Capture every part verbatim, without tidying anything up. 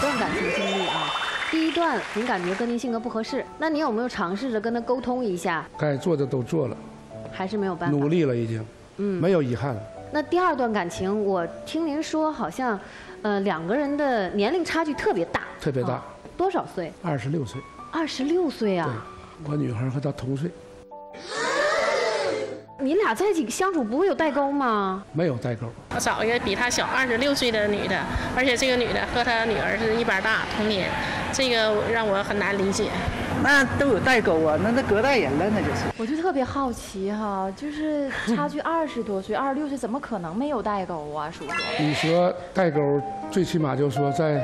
段感情经历啊。第一段您感觉跟您性格不合适，那你有没有尝试着跟他沟通一下？该做的都做了，还是没有办法。努力了已经，嗯，没有遗憾了。那第二段感情，我听您说好像，呃，两个人的年龄差距特别大，特别大。啊、多少岁？二十六岁。二十六岁啊！我女孩和她同岁。 你俩在一起相处不会有代沟吗？没有代沟。我找一个比她小二十六岁的女的，而且这个女的和她女儿是一般大，同年，这个让我很难理解。那都有代沟啊，那那隔代人了，那就是。我就特别好奇哈，就是差距二十多岁，二十六岁怎么可能没有代沟啊，叔叔？你说代沟，最起码就说在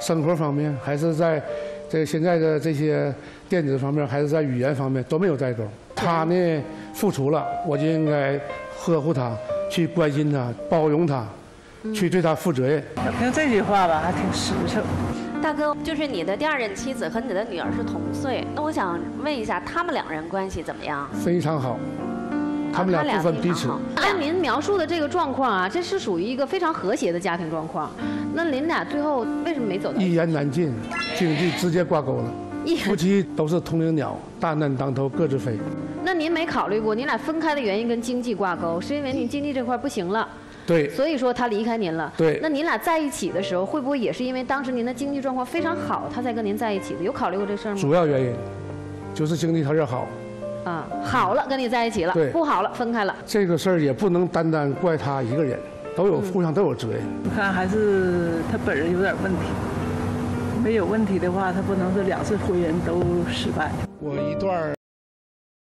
生活方面，还是在这现在的这些电子方面，还是在语言方面都没有代沟。她呢？ 付出了，我就应该呵护他，去关心他，包容他，嗯、去对他负责任。听这句话吧，还挺实诚。大哥，就是你的第二任妻子和你的女儿是同岁，那我想问一下，他们两人关系怎么样？非常好，他们俩不分彼此。按您描述的这个状况啊，这是属于一个非常和谐的家庭状况。那您俩最后为什么没走到一起？一言难尽，经济直接挂钩了。 夫妻都是同林鸟，大难当头各自飞。那您没考虑过，你俩分开的原因跟经济挂钩，是因为您经济这块不行了，对，所以说他离开您了。对，那您俩在一起的时候，会不会也是因为当时您的经济状况非常好，他才跟您在一起的？有考虑过这事儿吗？主要原因就是经济条件好。啊，好了，跟你在一起了，对，不好了，分开了。这个事儿也不能单单怪他一个人，都有互相都有责任。你看，还是他本人有点问题。 没有问题的话，他不能是两次婚姻都失败。我一段